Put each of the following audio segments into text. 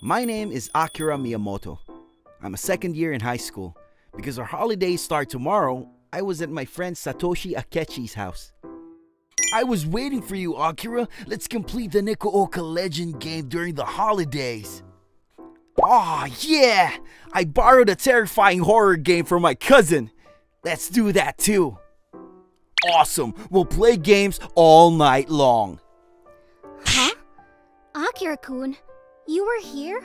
My name is Akira Miyamoto. I'm a second year in high school. Because our holidays start tomorrow, I was at my friend Satoshi Akechi's house. I was waiting for you, Akira. Let's complete the Nikooka Legend game during the holidays. Aw, yeah! I borrowed a terrifying horror game from my cousin. Let's do that too. Awesome! We'll play games all night long. Huh? Akira-kun? You were here?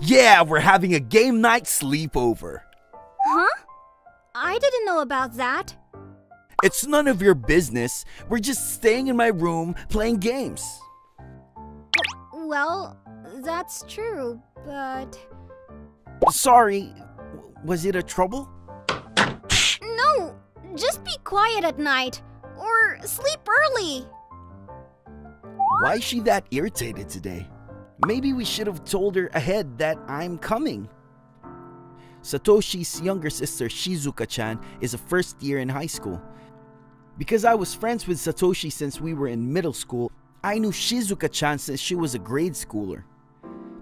Yeah, we're having a game night sleepover. Huh? I didn't know about that. It's none of your business. We're just staying in my room playing games. Well, that's true, but... Sorry, was it a trouble? No, just be quiet at night or sleep early. Why is she that irritated today? Maybe we should have told her ahead that I'm coming. Satoshi's younger sister Shizuka-chan is a first year in high school. Because I was friends with Satoshi since we were in middle school, I knew Shizuka-chan since she was a grade schooler.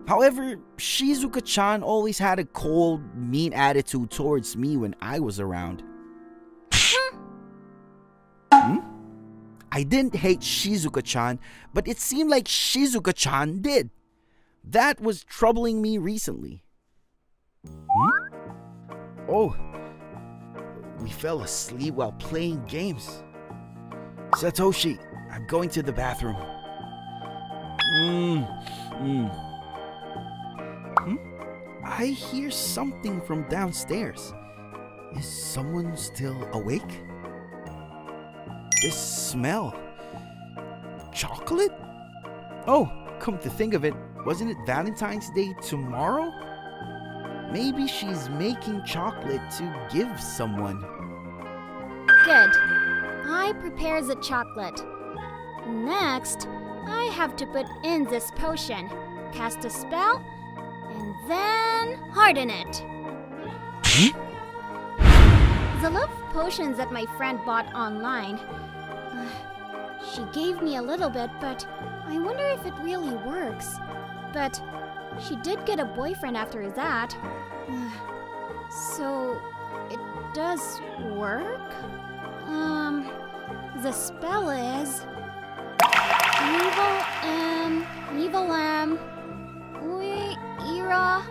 However, Shizuka-chan always had a cold, mean attitude towards me when I was around. I didn't hate Shizuka-chan, but it seemed like Shizuka-chan did. That was troubling me recently. Oh, we fell asleep while playing games. Satoshi, I'm going to the bathroom. I hear something from downstairs. Is someone still awake? This smell. Chocolate? Oh, come to think of it, wasn't it Valentine's Day tomorrow? Maybe she's making chocolate to give someone. Good. I prepare the chocolate. Next, I have to put in this potion, cast a spell, and then harden it. The love potions that my friend bought online. She gave me a little bit, but I wonder if it really works. But she did get a boyfriend after that. So it does work? The spell is... Nivolam... Ui Ira...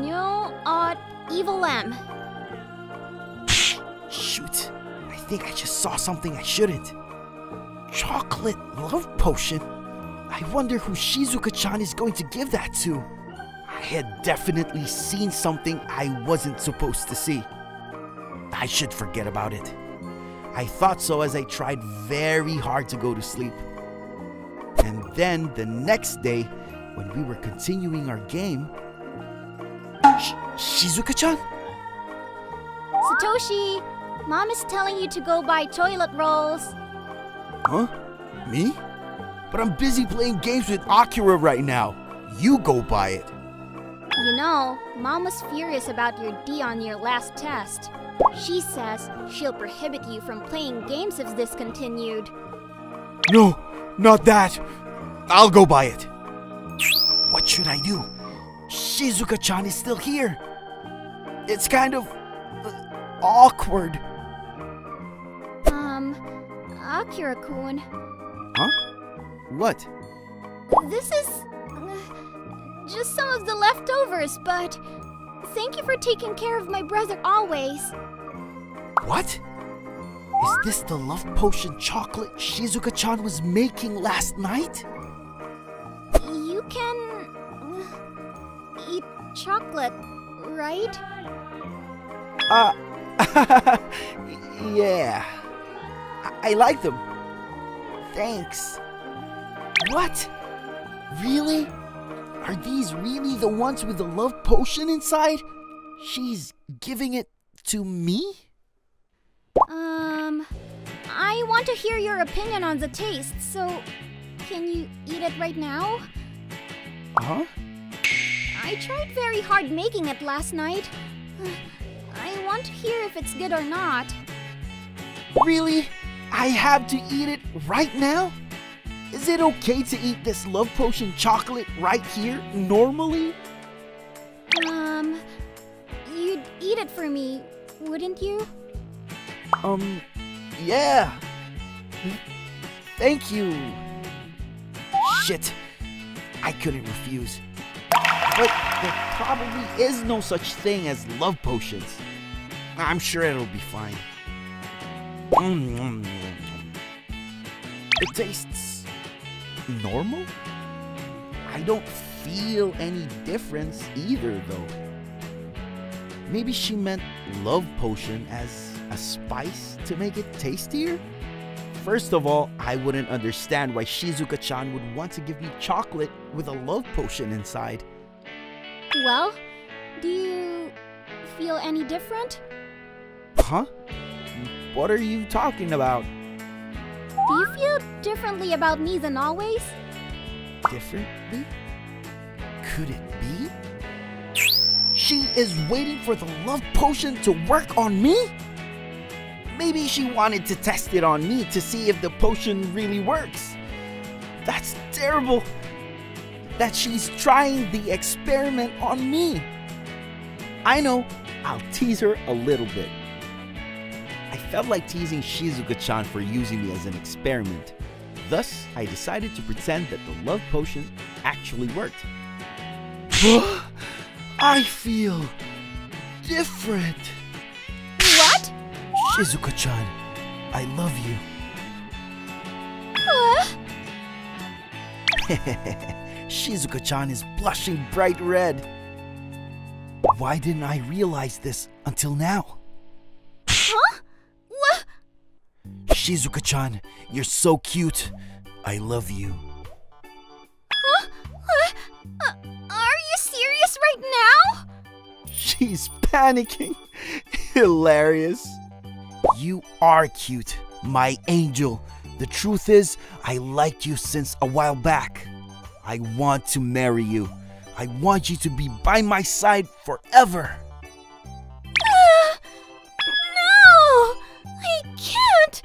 Nyo Ot Evilem. Shoot, I think I just saw something I shouldn't. Chocolate love potion? I wonder who Shizuka-chan is going to give that to. I had definitely seen something I wasn't supposed to see. I should forget about it. I thought so as I tried very hard to go to sleep. And then the next day, when we were continuing our game... Shizuka-chan? Satoshi! Mom is telling you to go buy toilet rolls. Huh? Me? But I'm busy playing games with Akira right now. You go buy it. You know, Mom was furious about your D on your last test. She says she'll prohibit you from playing games if this continued. No, not that. I'll go buy it. What should I do? Shizuka-chan is still here. It's kind of... awkward. Akira-kun. Huh? What? This is just some of the leftovers, but thank you for taking care of my brother always. What? Is this the love potion chocolate Shizuka-chan was making last night? You can eat chocolate, right? Yeah. I like them. Thanks. What? Really? Are these really the ones with the love potion inside? She's giving it to me? I want to hear your opinion on the taste, so can you eat it right now? Huh? I tried very hard making it last night. I want to hear if it's good or not. Really? I have to eat it right now? Is it okay to eat this love potion chocolate right here, normally? You'd eat it for me, wouldn't you? Yeah. Thank you. Shit, I couldn't refuse. But there probably is no such thing as love potions. I'm sure it'll be fine. It tastes normal? I don't feel any difference either, though. Maybe she meant love potion as a spice to make it tastier? First of all, I wouldn't understand why Shizuka-chan would want to give me chocolate with a love potion inside. Well, do you feel any different? Huh? What are you talking about? Do you feel differently about me than always? Differently? Could it be? She is waiting for the love potion to work on me? Maybe she wanted to test it on me to see if the potion really works. That's terrible. That she's trying the experiment on me. I know, I'll tease her a little bit. I felt like teasing Shizuka-chan for using me as an experiment. Thus, I decided to pretend that the love potion actually worked. I feel different. What? Shizuka-chan, I love you. Shizuka-chan is blushing bright red. Why didn't I realize this until now? Huh? What? Shizuka-chan, you're so cute. I love you. Huh? What? Are you serious right now? She's panicking. Hilarious. You are cute, my angel. The truth is, I liked you since a while back. I want to marry you. I want you to be by my side forever. No! I can't!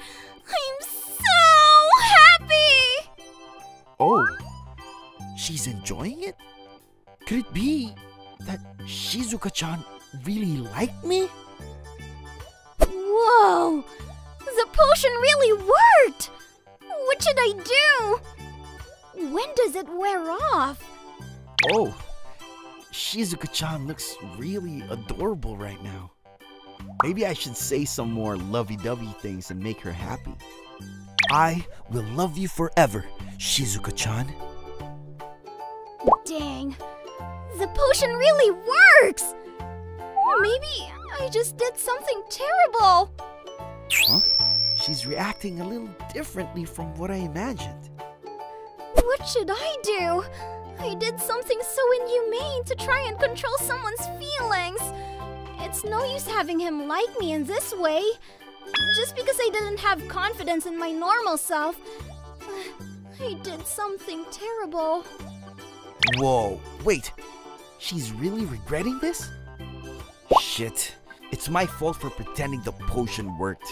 I'm so happy! Oh, she's enjoying it? Could it be that Shizuka-chan really liked me? Whoa! The potion really worked! What should I do? When does it wear off? Oh, Shizuka-chan looks really adorable right now. Maybe I should say some more lovey-dovey things and make her happy. I will love you forever, Shizuka-chan. Dang, the potion really works! Maybe I just did something terrible. Huh? She's reacting a little differently from what I imagined. What should I do? I did something so inhumane to try and control someone's feelings. It's no use having him like me in this way. Just because I didn't have confidence in my normal self, I did something terrible. Whoa, wait. She's really regretting this? Shit. It's my fault for pretending the potion worked.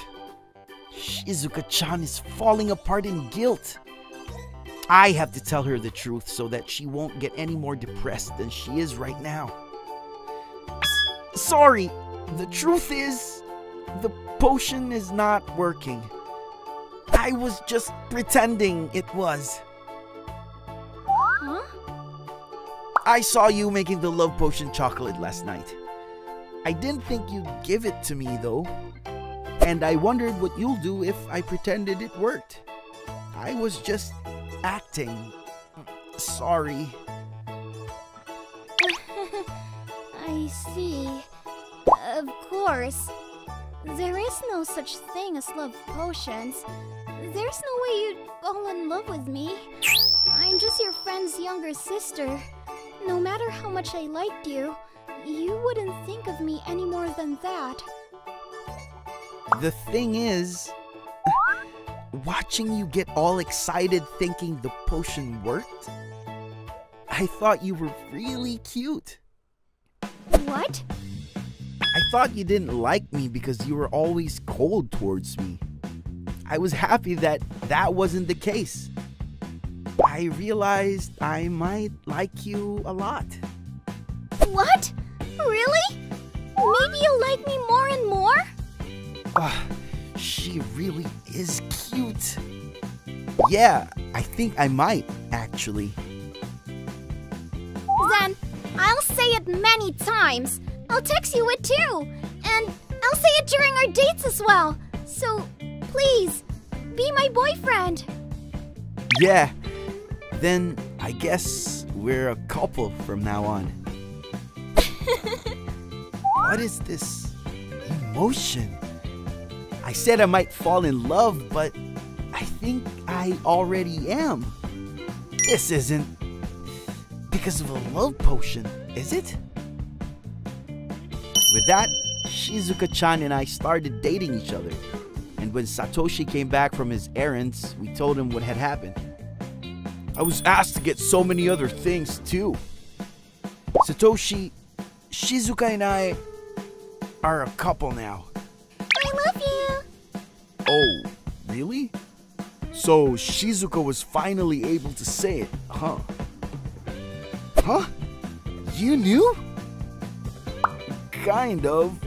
Shizuka-chan is falling apart in guilt. I have to tell her the truth so that she won't get any more depressed than she is right now. Sorry, the truth is, the potion is not working. I was just pretending it was. Huh? I saw you making the love potion chocolate last night. I didn't think you'd give it to me, though. And I wondered what you'll do if I pretended it worked. I was just acting. Sorry. I see. Of course. There is no such thing as love potions. There's no way you'd fall in love with me. I'm just your friend's younger sister. No matter how much I liked you, you wouldn't think of me any more than that. The thing is, watching you get all excited thinking the potion worked, I thought you were really cute. What? I thought you didn't like me because you were always cold towards me. I was happy that wasn't the case. I realized I might like you a lot. What? Really? Maybe you'll like me more and more? She really is cute. Yeah, I think I might, actually. Then, I'll say it many times. I'll text you it too. And I'll say it during our dates as well. So, please, be my boyfriend. Yeah, then I guess we're a couple from now on. What is this emotion? I said I might fall in love, but I think I already am. This isn't because of a love potion, is it? With that, Shizuka-chan and I started dating each other. And when Satoshi came back from his errands, we told him what had happened. I was asked to get so many other things too. Satoshi, Shizuka and I are a couple now. I love you! Oh, really? So Shizuka was finally able to say it, huh? Huh? You knew? Kind of.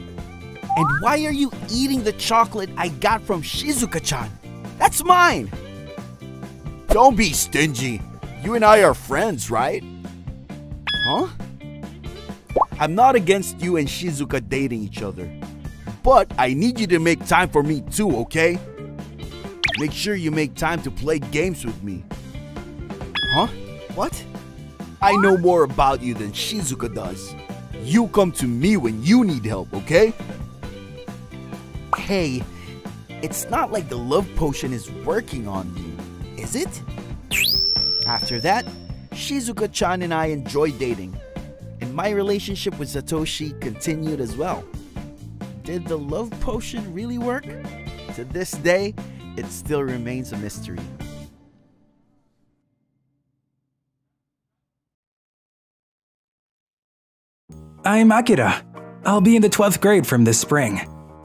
And why are you eating the chocolate I got from Shizuka-chan? That's mine! Don't be stingy. You and I are friends, right? Huh? I'm not against you and Shizuka dating each other. But I need you to make time for me too, okay? Make sure you make time to play games with me. Huh? What? I know more about you than Shizuka does. You come to me when you need help, okay? Hey, it's not like the love potion is working on you, is it? After that, Shizuka-chan and I enjoyed dating. And my relationship with Satoshi continued as well. Did the love potion really work? To this day, it still remains a mystery. I'm Akira. I'll be in the 12th grade from this spring.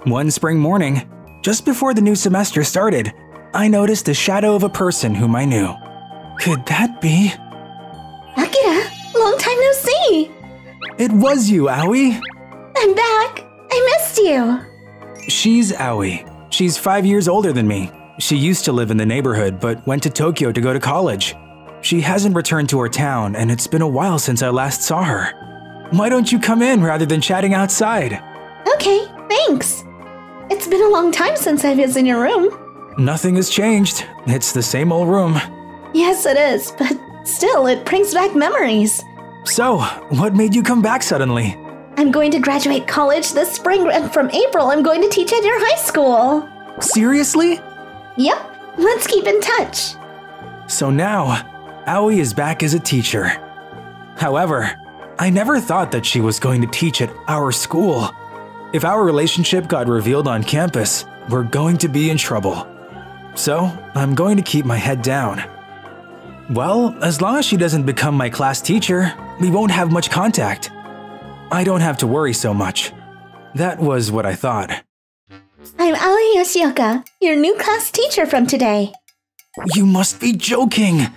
One spring morning, just before the new semester started, I noticed the shadow of a person whom I knew. Could that be… Akira, long time no see! It was you, Aoi! I'm back! I missed you! She's Aoi. She's 5 years older than me. She used to live in the neighborhood but went to Tokyo to go to college. She hasn't returned to her town and it's been a while since I last saw her. Why don't you come in rather than chatting outside? Okay, thanks. It's been a long time since I was in your room. Nothing has changed. It's the same old room. Yes, it is, but still, it brings back memories. So, what made you come back suddenly? I'm going to graduate college this spring, and from April, I'm going to teach at your high school. Seriously? Yep. Let's keep in touch. So now, Aoi is back as a teacher. However, I never thought that she was going to teach at our school. If our relationship got revealed on campus, we're going to be in trouble. So, I'm going to keep my head down. Well, as long as she doesn't become my class teacher, we won't have much contact. I don't have to worry so much. That was what I thought. I'm Aoi Yoshioka, your new class teacher from today. You must be joking!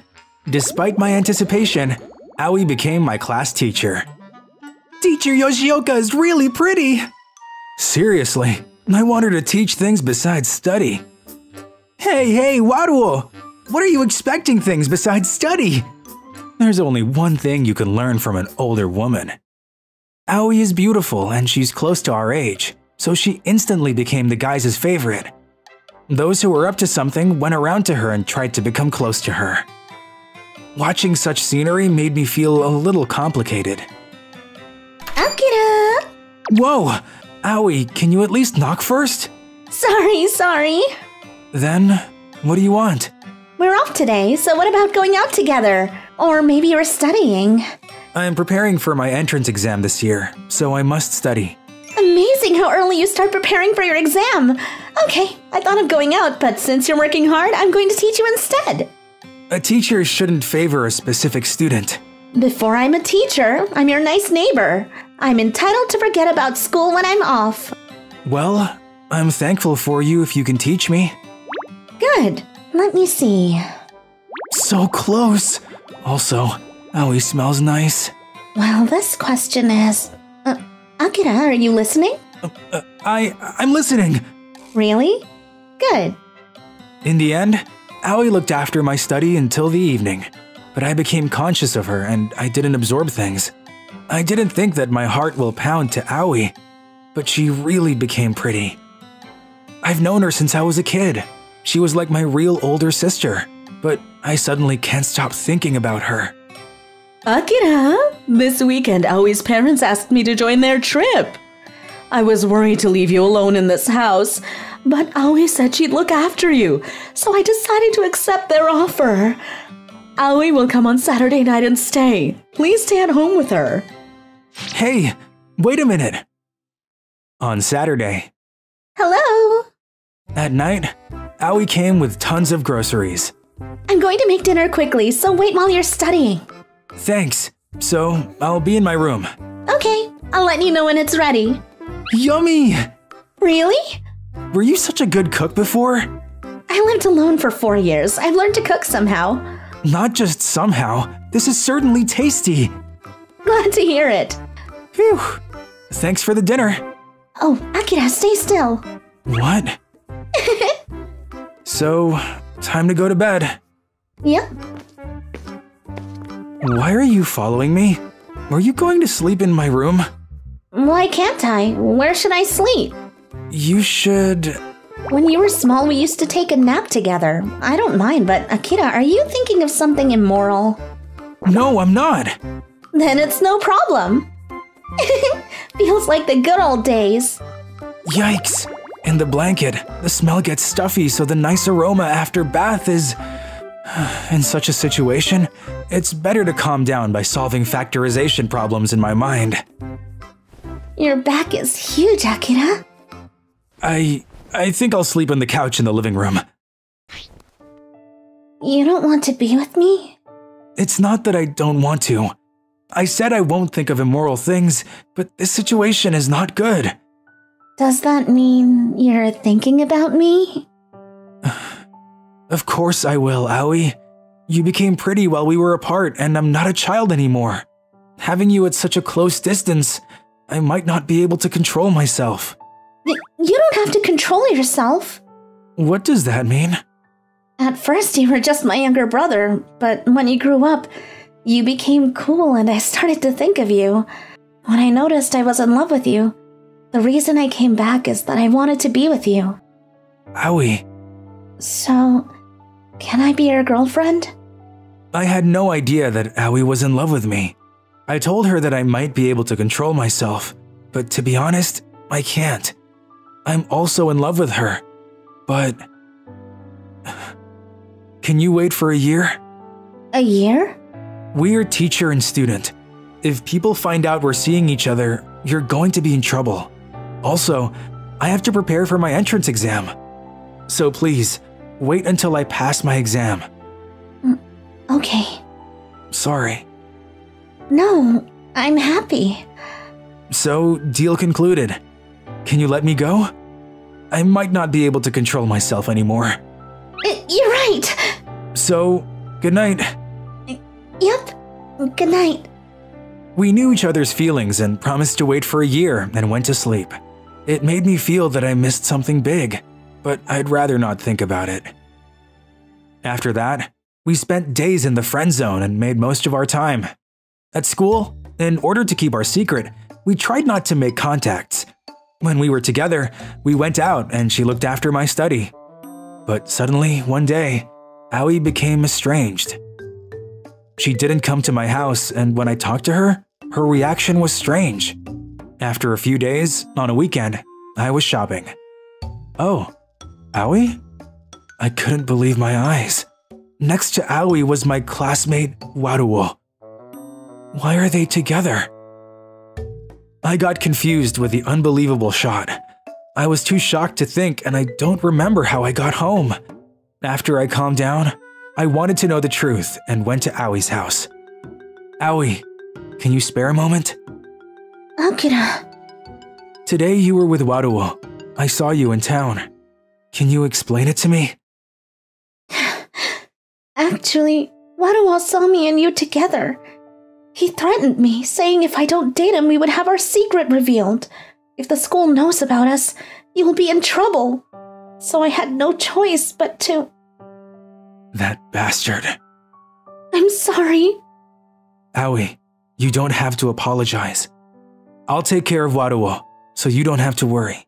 Despite my anticipation, Aoi became my class teacher. Teacher Yoshioka is really pretty! Seriously, I want her to teach things besides study. Hey, Wadwo! What are you expecting things besides study? There's only one thing you can learn from an older woman. Aoi is beautiful and she's close to our age, so she instantly became the guys' favorite. Those who were up to something went around to her and tried to become close to her. Watching such scenery made me feel a little complicated. Akira! Whoa! Aoi, can you at least knock first? Sorry. Then, what do you want? We're off today, so what about going out together? Or maybe you're studying. I am preparing for my entrance exam this year, so I must study. Amazing how early you start preparing for your exam! Okay, I thought of going out, but since you're working hard, I'm going to teach you instead. A teacher shouldn't favor a specific student. Before I'm a teacher, I'm your nice neighbor. I'm entitled to forget about school when I'm off. Well, I'm thankful for you if you can teach me. Good. Let me see. So close! Also, Aoi smells nice. Well, this question is... Akira, are you listening? I'm listening! Really? Good. In the end, Aoi looked after my study until the evening, but I became conscious of her and I didn't absorb things. I didn't think that my heart will pound to Aoi, but she really became pretty. I've known her since I was a kid. She was like my real older sister, but I suddenly can't stop thinking about her. Akira, this weekend Aoi's parents asked me to join their trip. I was worried to leave you alone in this house, but Aoi said she'd look after you, so I decided to accept their offer. Aoi will come on Saturday night and stay. Please stay at home with her. Hey, wait a minute. On Saturday. Hello. At night, Aoi came with tons of groceries. I'm going to make dinner quickly, so wait while you're studying. Thanks. So, I'll be in my room. Okay, I'll let you know when it's ready. Yummy! Really? Were you such a good cook before? I lived alone for 4 years. I've learned to cook somehow. Not just somehow. This is certainly tasty. Glad to hear it. Phew. Thanks for the dinner. Oh, Akira, stay still. What? So, time to go to bed. Yep. Why are you following me? Were you going to sleep in my room? Why can't I? Where should I sleep? You should... When you were small, we used to take a nap together. I don't mind, but Akira, are you thinking of something immoral? No, I'm not. Then it's no problem. Feels like the good old days. Yikes. In the blanket, the smell gets stuffy, so the nice aroma after bath is... In such a situation, it's better to calm down by solving factorization problems in my mind. Your back is huge, Akira. I think I'll sleep on the couch in the living room. You don't want to be with me? It's not that I don't want to. I said I won't think of immoral things, but this situation is not good. Does that mean you're thinking about me? Of course I will, Aoi. You became pretty while we were apart, and I'm not a child anymore. Having you at such a close distance, I might not be able to control myself. You don't have to control yourself. What does that mean? At first, you were just my younger brother, but when you grew up, you became cool and I started to think of you. When I noticed I was in love with you, the reason I came back is that I wanted to be with you. Aoi. So, can I be your girlfriend? I had no idea that Aoi was in love with me. I told her that I might be able to control myself, but to be honest, I can't. I'm also in love with her, but... Can you wait for a year? A year? We're teacher and student. If people find out we're seeing each other, you're going to be in trouble. Also, I have to prepare for my entrance exam. So please, wait until I pass my exam. Okay. Sorry. No, I'm happy. So, deal concluded. Can you let me go? I might not be able to control myself anymore. You're right. So, good night. Yep, good night. We knew each other's feelings and promised to wait for a year and went to sleep. It made me feel that I missed something big, but I'd rather not think about it. After that, we spent days in the friend zone and made most of our time. At school, in order to keep our secret, we tried not to make contacts. When we were together, we went out and she looked after my study. But suddenly, one day, Aoi became estranged. She didn't come to my house, and when I talked to her, her reaction was strange. After a few days, on a weekend, I was shopping. Oh. Aoi? I couldn't believe my eyes. Next to Aoi was my classmate, Wadwo. Why are they together? I got confused with the unbelievable shot. I was too shocked to think, and I don't remember how I got home. After I calmed down, I wanted to know the truth and went to Aoi's house. Aoi, can you spare a moment? Akira. Today you were with Wadwo. I saw you in town. Can you explain it to me? Actually, Wadwo saw me and you together. He threatened me, saying if I don't date him, we would have our secret revealed. If the school knows about us, you'll be in trouble. So I had no choice but to... That bastard. I'm sorry. Aoi, you don't have to apologize. I'll take care of Wadwo, so you don't have to worry.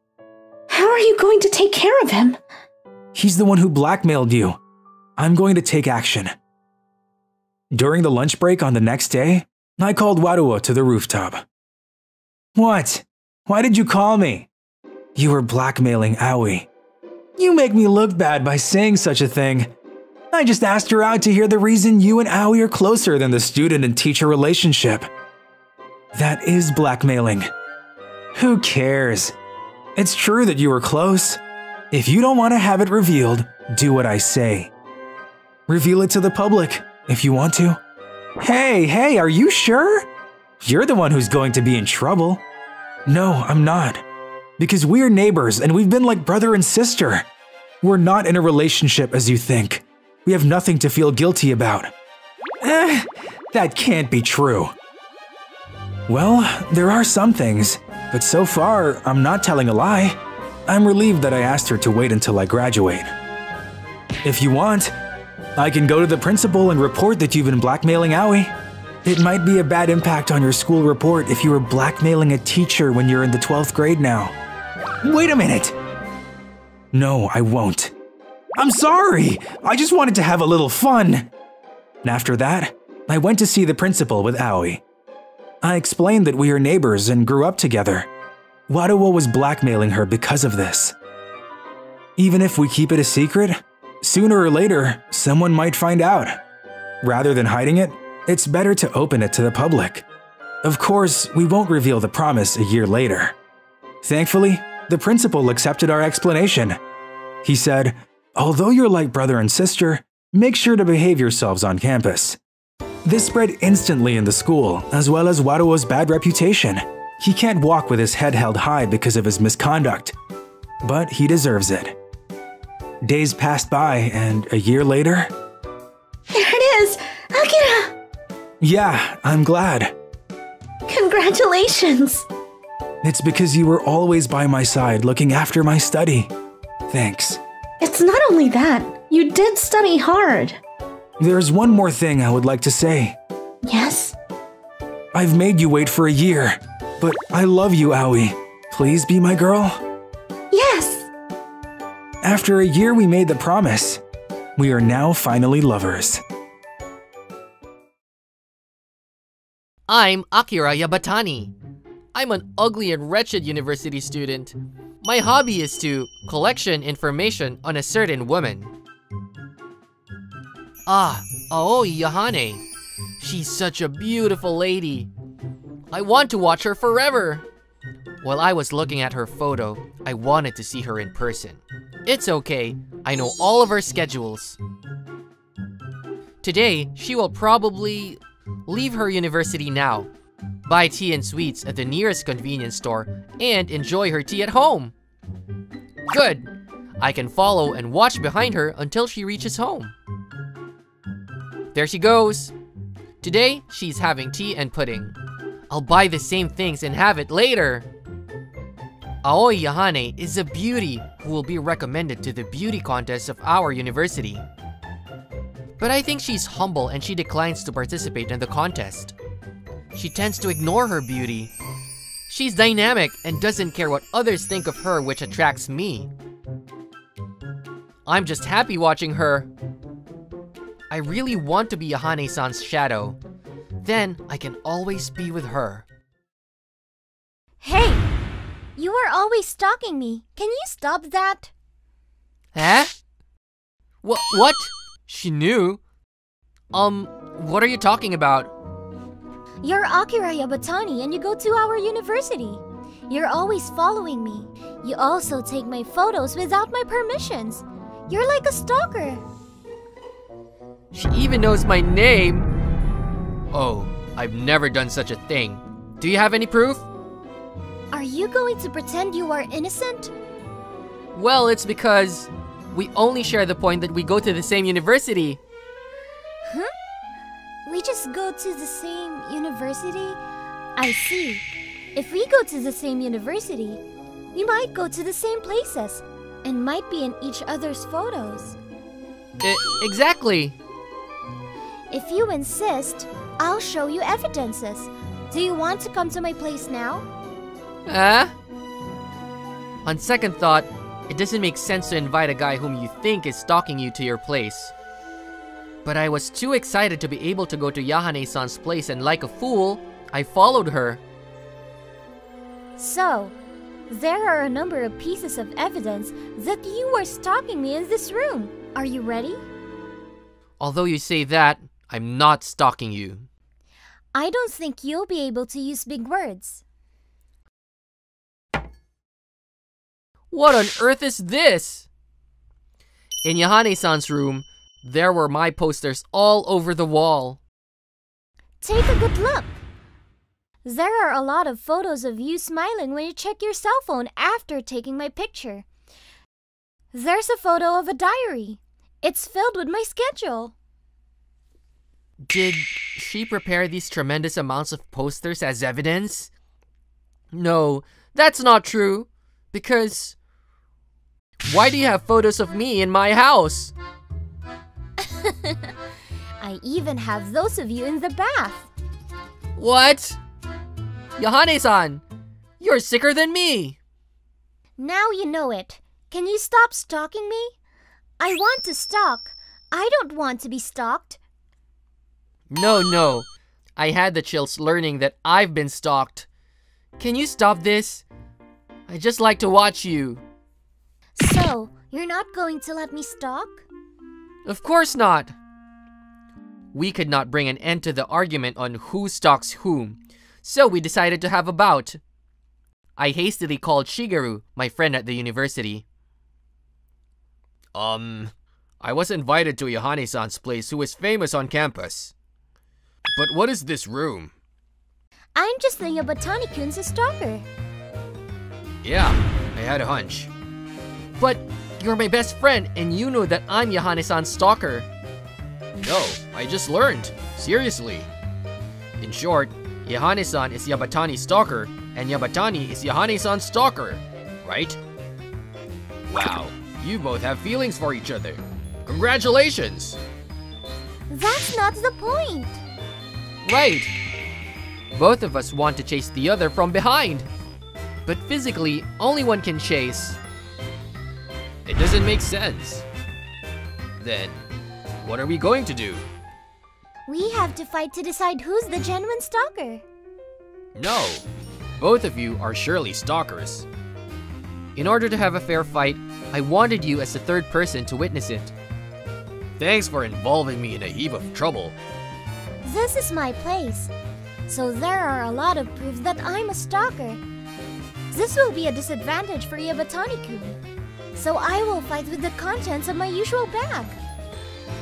How are you going to take care of him? He's the one who blackmailed you. I'm going to take action. During the lunch break on the next day, I called Wadwo to the rooftop. What? Why did you call me? You were blackmailing Aoi. You make me look bad by saying such a thing. I just asked her out to hear the reason you and Aoi are closer than the student and teacher relationship. That is blackmailing. Who cares? It's true that you were close. If you don't want to have it revealed, do what I say. Reveal it to the public, if you want to. Hey, are you sure? You're the one who's going to be in trouble. No, I'm not. Because we're neighbors and we've been like brother and sister. We're not in a relationship as you think. We have nothing to feel guilty about. That can't be true. Well, there are some things, but so far, I'm not telling a lie. I'm relieved that I asked her to wait until I graduate. If you want, I can go to the principal and report that you've been blackmailing Aoi. It might be a bad impact on your school report if you were blackmailing a teacher when you're in the 12th grade now. Wait a minute! No, I won't. I'm sorry! I just wanted to have a little fun! And after that, I went to see the principal with Aoi. I explained that we are neighbors and grew up together. Wadwo was blackmailing her because of this. Even if we keep it a secret, sooner or later, someone might find out. Rather than hiding it, it's better to open it to the public. Of course, we won't reveal the promise a year later. Thankfully, the principal accepted our explanation. He said, although you're like brother and sister, make sure to behave yourselves on campus. This spread instantly in the school, as well as Wadwo's bad reputation. He can't walk with his head held high because of his misconduct, but he deserves it. Days passed by, and a year later… There it is! Akira! Yeah, I'm glad. Congratulations! It's because you were always by my side looking after my study. Thanks. It's not only that, you did study hard. There's one more thing I would like to say. Yes? I've made you wait for a year, but I love you, Aoi. Please be my girl? Yes! After a year, we made the promise. We are now finally lovers. I'm Akira Yabatani. I'm an ugly and wretched university student. My hobby is to collection information on a certain woman. Aoi Yohane. She's such a beautiful lady. I want to watch her forever. While I was looking at her photo, I wanted to see her in person. It's okay, I know all of her schedules. Today, she will probably leave her university now, buy tea and sweets at the nearest convenience store, and enjoy her tea at home. Good. I can follow and watch behind her until she reaches home. There she goes. Today, she's having tea and pudding. I'll buy the same things and have it later. Aoi Yohane is a beauty who will be recommended to the beauty contest of our university. But I think she's humble and she declines to participate in the contest. She tends to ignore her beauty. She's dynamic and doesn't care what others think of her, which attracts me. I'm just happy watching her. I really want to be Yohane-san's shadow. Then I can always be with her. Hey! You are always stalking me. Can you stop that? Huh? What? She knew? What are you talking about? You're Akira Yabatani and you go to our university. You're always following me. You also take my photos without my permissions. You're like a stalker. She even knows my name! Oh, I've never done such a thing. Do you have any proof? Are you going to pretend you are innocent? Well, it's because we only share the point that we go to the same university. Huh? We just go to the same university? I see. If we go to the same university, we might go to the same places and might be in each other's photos. Exactly. If you insist, I'll show you evidences. Do you want to come to my place now? On second thought, it doesn't make sense to invite a guy whom you think is stalking you to your place. But I was too excited to be able to go to Yahane-san's place, and like a fool, I followed her. So, there are a number of pieces of evidence that you were stalking me in this room. Are you ready? Although you say that, I'm not stalking you. I don't think you'll be able to use big words. What on earth is this? In Yahane-san's room, there were my posters all over the wall. Take a good look. There are a lot of photos of you smiling when you check your cell phone after taking my picture. There's a photo of a diary. It's filled with my schedule. Did she prepare these tremendous amounts of posters as evidence? No, that's not true. Because... why do you have photos of me in my house? I even have those of you in the bath. What? Yohane-san, you're sicker than me! Now you know it. Can you stop stalking me? I want to stalk. I don't want to be stalked. No. I had the chills learning that I've been stalked. Can you stop this? I just like to watch you. So, you're not going to let me stalk? Of course not. We could not bring an end to the argument on who stalks whom, so we decided to have a bout. I hastily called Shigeru, my friend at the university. I was invited to Yohane-san's place, who is famous on campus. But what is this room? I'm just the Yabatani-kun's stalker. Yeah, I had a hunch. But you're my best friend, and you know that I'm Yohane-san's stalker. No, I just learned. Seriously. In short, Yohane-san is Yabatani's stalker, and Yabatani is Yohane-san's stalker, right? Wow, you both have feelings for each other. Congratulations! That's not the point! Right! Both of us want to chase the other from behind. But physically, only one can chase. It doesn't make sense. Then, what are we going to do? We have to fight to decide who's the genuine stalker. No, both of you are surely stalkers. In order to have a fair fight, I wanted you as the third person to witness it. Thanks for involving me in a heap of trouble. This is my place, so there are a lot of proof that I'm a stalker. This will be a disadvantage for Yabatani-kun, so I will fight with the contents of my usual bag.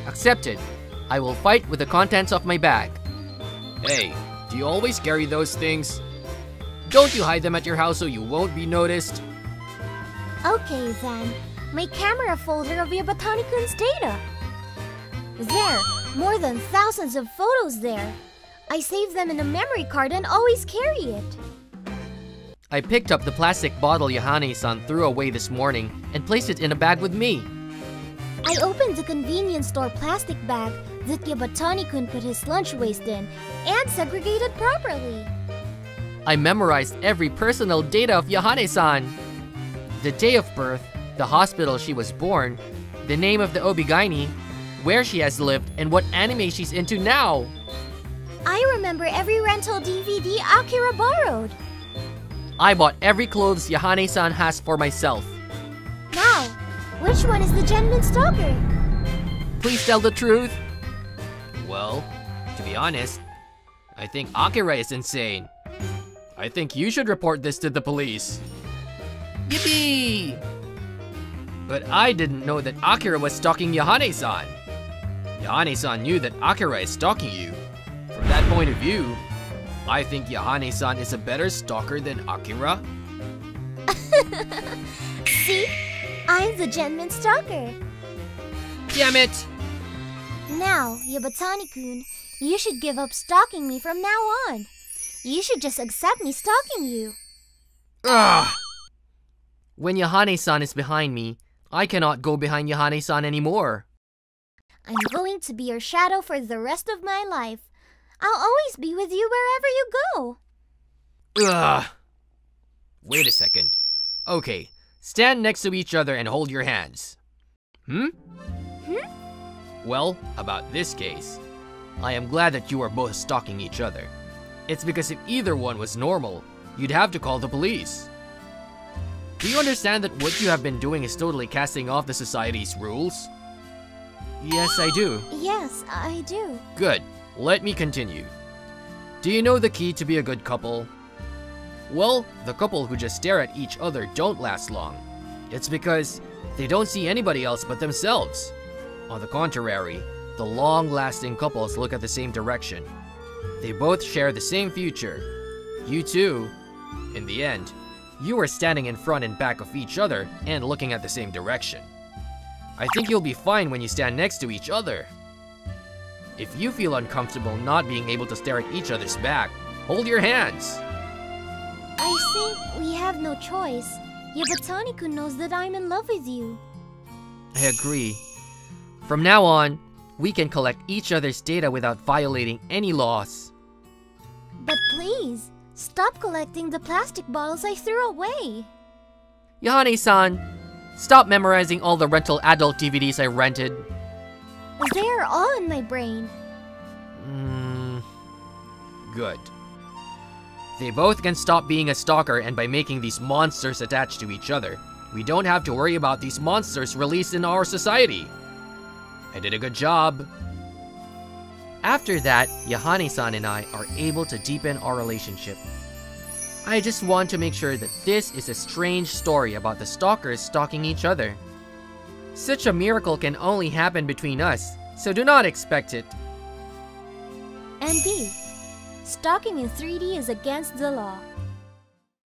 Accepted. I will fight with the contents of my bag. Hey, do you always carry those things? Don't you hide them at your house so you won't be noticed? Okay then, my camera folder of Yabatani-kun's data. There, more than thousands of photos there. I save them in a memory card and always carry it. I picked up the plastic bottle Yohane-san threw away this morning and placed it in a bag with me. I opened the convenience store plastic bag that Yabatani-kun put his lunch waste in and segregated properly. I memorized every personal data of Yohane-san. The day of birth, the hospital she was born, the name of the Obigaini, where she has lived, and what anime she's into now. I remember every rental DVD Akira borrowed. I bought every clothes Yohane-san has for myself. Now, which one is the genuine stalker? Please tell the truth. Well, to be honest, I think Akira is insane. I think you should report this to the police. Yippee! But I didn't know that Akira was stalking Yohane-san. Yohane-san knew that Akira is stalking you. From that point of view, I think Yohane-san is a better stalker than Akira. See? I'm the genuine stalker. Damn it! Now, Yabatani-kun, You should give up stalking me from now on. You should just accept me stalking you. Ugh! When Yohane-san is behind me, I cannot go behind Yohane-san anymore. I'm going to be your shadow for the rest of my life. I'll always be with you wherever you go. Ugh! Wait a second. Okay, stand next to each other and hold your hands. Well, about this case, I am glad that you are both stalking each other. It's because if either one was normal, you'd have to call the police. Do you understand that what you have been doing is totally casting off the society's rules? Yes, I do. Yes, I do. Good. Let me continue. Do you know the key to be a good couple? Well, the couple who just stare at each other don't last long. It's because they don't see anybody else but themselves. On the contrary, the long-lasting couples look at the same direction. They both share the same future. You too. In the end, you are standing in front and back of each other and looking at the same direction. I think you'll be fine when you stand next to each other. If you feel uncomfortable not being able to stare at each other's back, hold your hands. I think we have no choice. Yabatani-kun knows that I'm in love with you. I agree. From now on, we can collect each other's data without violating any laws. But please, stop collecting the plastic bottles I threw away. Yohane-san, stop memorizing all the rental adult DVDs I rented. They are all in my brain. Good. They both can stop being a stalker, and by making these monsters attached to each other, we don't have to worry about these monsters released in our society. I did a good job. After that, Yohane-san and I are able to deepen our relationship. I just want to make sure that this is a strange story about the stalkers stalking each other. Such a miracle can only happen between us, so do not expect it. And B. Stalking in 3D is against the law.